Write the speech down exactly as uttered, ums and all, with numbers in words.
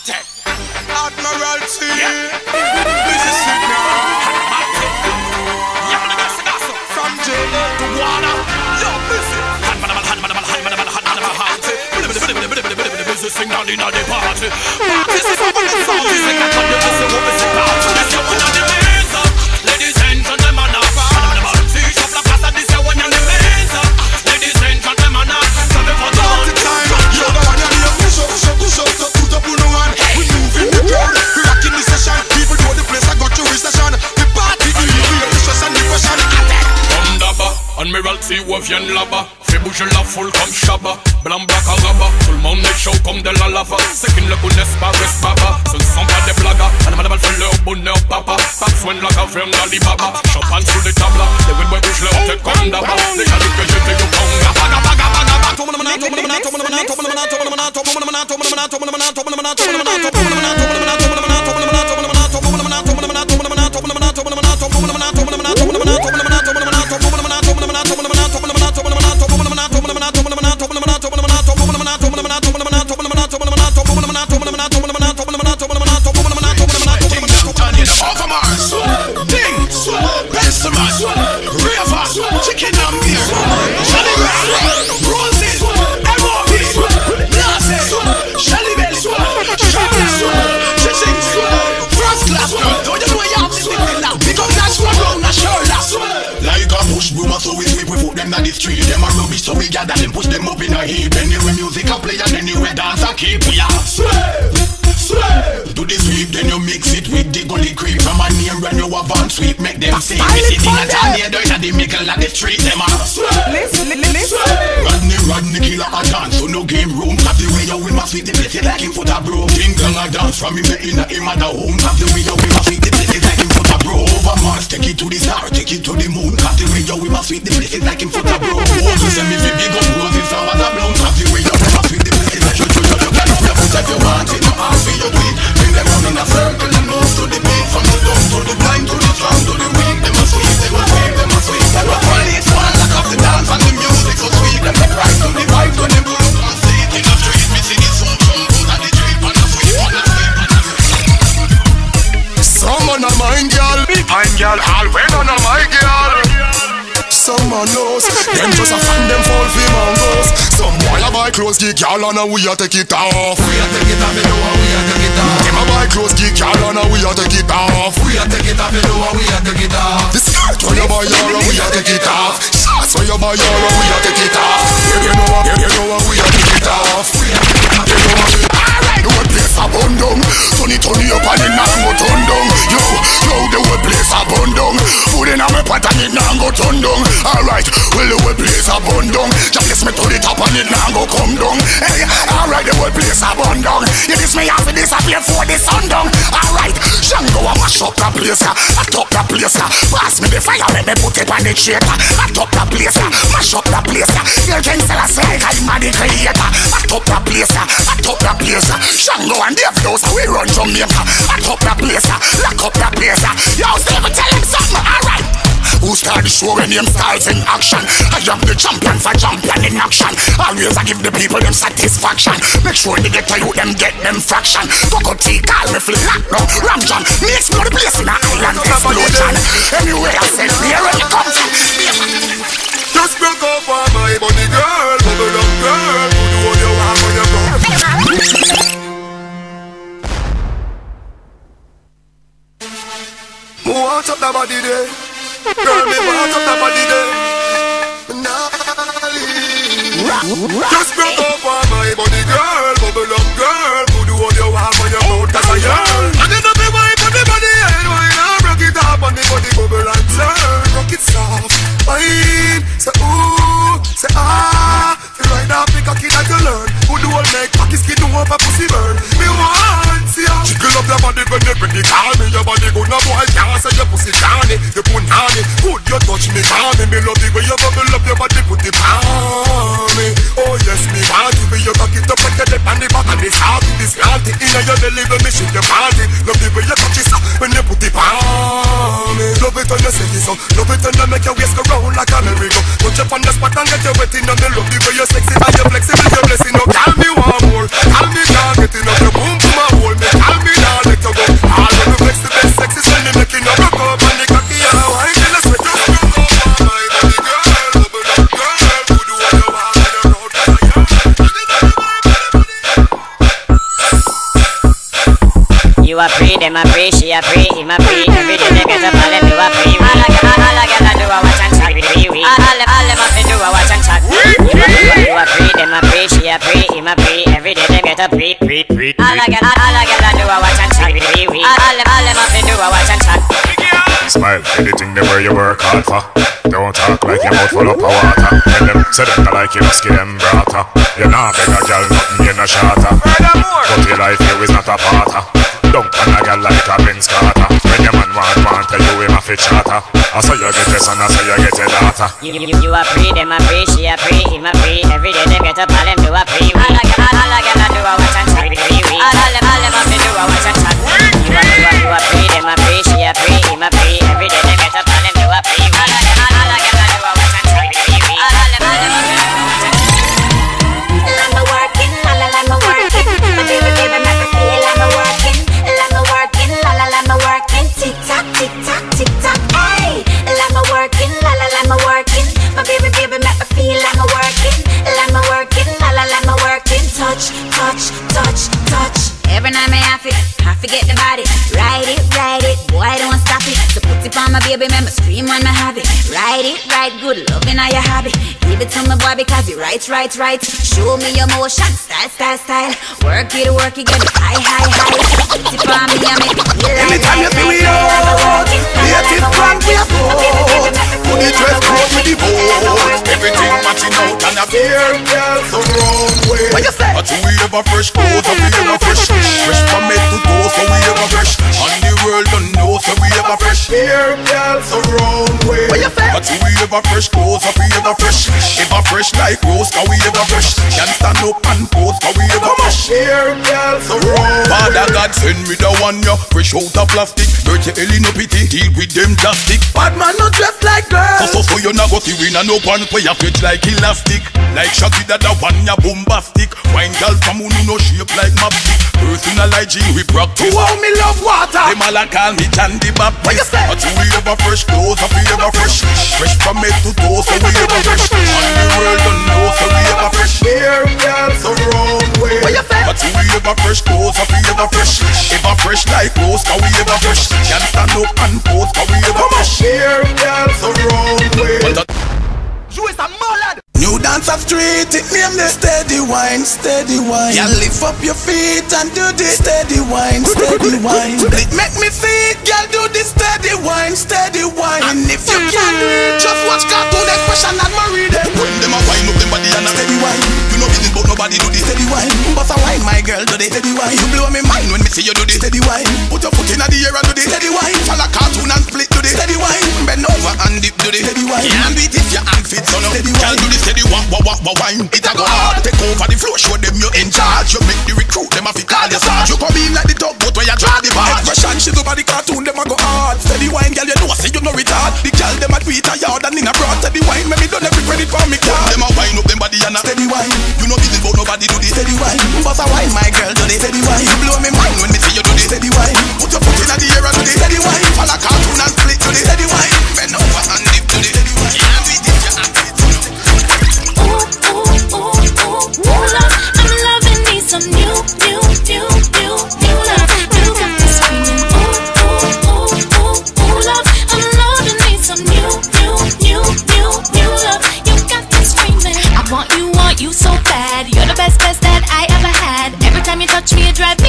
Automatic Admiralty, yeah. This is signal Automatic, yeah, man, that's the gossip. From jail to water, yo, busy this is signal in the party. This is what the sound is like. This is what it's about. This is what the means of. Ladies and gentlemen, I'm about to shop la casa. This is what the means of. Ladies and gentlemen, I'm about to time. You're the one that you push up, push up, push up, push up. We moving the crowd, we rocking the session. People know the place, I got your recession. The party, the evil, the stress and the passion. Thundaba, Admiralty, Wavian Laba. Fais bouger la foule comme Shabba. Blanc, black, arabe. Tout le monde est chaud comme de la lava. Ceux qui ne le connaissent pas, reste baba. Ce ne sont pas des blagues. Animal fait leur bonheur, papa. Pas besoin de la caverne d'Alibaba. Champagne sous les tables, les wins bougent leur tête comme d'abord. Les gars disent que j'étais au Conga. Baga, baga, baga. From him in a him at the home. Have the way yo, we must sweep the places like him for the bro. Over Mars, take it to the star, take it to the moon. Have the way yo, we must sweep the places like him for the bro. Roses and me fi big up roses and water blown. Have the way yo, we must sweep the places like you, you, you, you, you, you, you, you want it, you ask for your weed. Bring them round in a circle and nose to the beat. From the dumb to the blind to the drum to the wind. They must sweep, they must sweep, they must sweep. They must sweep, they must sweep. Lock up the dance and the music so sweet. Them the pride to the vibe to the blues. I'm sitting in the street, me see this one come. Someone on my girl, fine girl, all when on my girl. Someone knows, them just a fan, them fall fame and goes. Some boy a buy clothes, give girl on and we a take it off. We a take it off, we a take it off. Them a buy clothes, give girl on and we a take it off. We a take it off, we a take it off. The skirt when you buy her and we a take it off. Shots when you buy her and we a take it off. You know you know we a take it off. We a take it off, you know. The whole place abundant, Tony Tony up and it now go turn down. Yo, yo, the whole place abundant, food in a me pot and it now go turn down. Alright, well the whole place abundant, just kiss me to the top and it now go come down. Hey, alright, the whole place abundant, you kiss me after this disappear for the sundown. Alright, Django I mash up the place, I top the place. Pass me the fire, let me put it on the shaker. I top the place, mash up the place. You can sell us like I'm a the creator. I top the place, I top the place. Shango and Dave knows how we run Jamaica. Lock up the place, lock up the place. Yo, Steve, tell him something, alright. Who started showing them styles in action? I am the champion for champion in action. Always I give the people them satisfaction. Make sure they get to you, them get them fraction. Coco T, call me flip, lock down, Ram John. Me explode the place in the island explosion. Anyway, I said, here it comes from. Just broke up on my bunny girl, bubble up girl. Who do what you want when you go? Who wants up the body there? Girl, me wants up the body there. Just broke up on my body, girl. Bubble up, girl. Who do all you have on your mouth as a girl? I did not be white on the body head. Why not break it up on the body, bubble and turn? Rock it soft. Fine. Say ooh, say ah. Feel right now, pick a kid I can learn. Who do all make pack his kid, do want my pussy burn? Me want ya. Jiggle up the body when you bring the car me. Your body go no boy can't say your pussy canny. You put honey, good you touch me, honey. Me love the way you bubble up your body, put it on me. Oh yes, me want the way you cock it up like the dip and the back and the south. This healthy inna your belly when me shake your body. Love the way you touch it so when you put it on me. Love it when you say it so. Love it when you make your waist go round like a merry-go. Put your on the spot and get your wet in on me. Love the way you sexy and you flexible, you blessing. No, call me one more, call me can't get enough. You boom boom a hole. them a pray, she a pray, him a pray. Every day they get up and them do a pray. All I get, all I get, I do a watch and chat. All them, all them up and do a watch and chat. Him a pray, do a pray, them a pray, she a pray, him a pray. Every day they get up, pray, pray, pray. All I get, all I get, I do a watch and chat. All them, all them up and do a watch and chat. Smile, anything them where you work hard for. Don't talk like your mouth full up of water. When them say them not like you, must give them brata. You nah beg a girl nothing, you nah shatter. But your life you is not a parter. Don't pan a girl like a Vince Carter. When your man want want tell you him a fit chatter. I saw you get your son, I saw you get your daughter. You, you, you a free, them a free, she a free, him a free. Every day them get up and them do a free. All a girl, all a girl do a watch and chat. All them, all them up they do a watch and chat. You a, you a, you a free, them a free, she a free, him a free. Every day them get up and them do a free. All a girl, all a girl do a watch and chat. All them, all them up they do a watch and chat. I'm a working, la la la, I'm a working. My baby, baby, never fail. I'm a working, la la, I'm a working, la la la, I'm a working. Tick tock, tick tock, tick tock, hey. I'm a working, la la la, I'm a working. My baby, baby, never fail. I'm a working, I'm a working, la la la, I'm a working. Touch, touch, touch, touch. Every night I have it, I forget the body. Ride it, ride it, boy don't stop it. So put it on my baby, remember scream when I have it. Ride it, ride good, loving all your hobby. Give it to my boy because he right, right, right. Show me your motion, style, style, style. Work it, work it, get it high, high, high. Put it on me, I make it feel like anytime you see me out, let it run with your foot. Put it dress code with the boat. Everything matching out and I feel girls the wrong way. What you say? But we have a fresh clothes and we have a fresh. Fresh from head to toe, so we have a fresh. And the world don't know, so we have a fresh. Here girls the wrong way. What you say? But we have a fresh clothes and we have a fresh. Ever fresh like rose, cause we ever fresh. Can stand up and pose, cause we ever fresh. Here girls so wrong. Father God send me the one, yo. Fresh out of plastic, dirty hell no pity. Deal with them drastic. Bad man not dressed like girls. So so so you not go see we not no pants. Play a fit like elastic. Like Shotty that the one, ya bombastic. Wine girl from who no shape like mapstick. Personal hygiene we practice. Wow, me love water. Them all a call me John the Baptist. But we ever fresh clothes, cause we ever fresh. Fresh from head to toe, so we ever fresh. And the world don't know, so we have a fresh. Here girls the wrong way. But we have a fresh clothes, so we have a fresh. Ever fresh like rose, cause we have a fresh. Can't stand up and pose, cause we have a fresh. Here girls the wrong way. You is a mallard. New dance of street, it name the steady wine, steady wine. Yeah, lift up your feet and do the steady wine, steady wine. It make me think, girl, do the steady wine, steady wine. And if you can't do it, just watch cartoon expression and marry them. When them a wine up them body and a steady wine. You know business but nobody do the steady wine. But I wine my girl do the steady wine. You blow my mind when me see you do the steady wine. Put your foot in the air and do the steady wine. Tell a cartoon and split do the steady wine. Bend over and dip do the steady wine. And beat if your hand fits on up. Girl do the steady wine, wah wah wah wine. It a go hard. Take over the floor, show them you're in charge. You make the recruit them a fi call your sergeant. You come in like the tugboat where you draw the barge. Expression she's over the cartoon, them a go hard. Steady wine, girl you know say you no retard. The girl them a tweet a yard and in a broad. Steady wine, make me done every credit for me card. Them a wine up them body and a steady wine. You know business but nobody do the steady wine. But I wine my girl do the steady wine. You blow me mind when me see you do the steady wine. Put your foot in the air and do the steady wine. Follow cartoon and split do the steady wine. Bend over and dip do the steady wine. And we did your act. Ooh, love, I'm loving me some new, new, new, new, new love. You got me screaming. Ooh, ooh, ooh, ooh, ooh, love, I'm loving me some new, new, new, new, new love. You got me screaming. I want you, want you so bad. You're the best, best that I ever had. Every time you touch me, you drive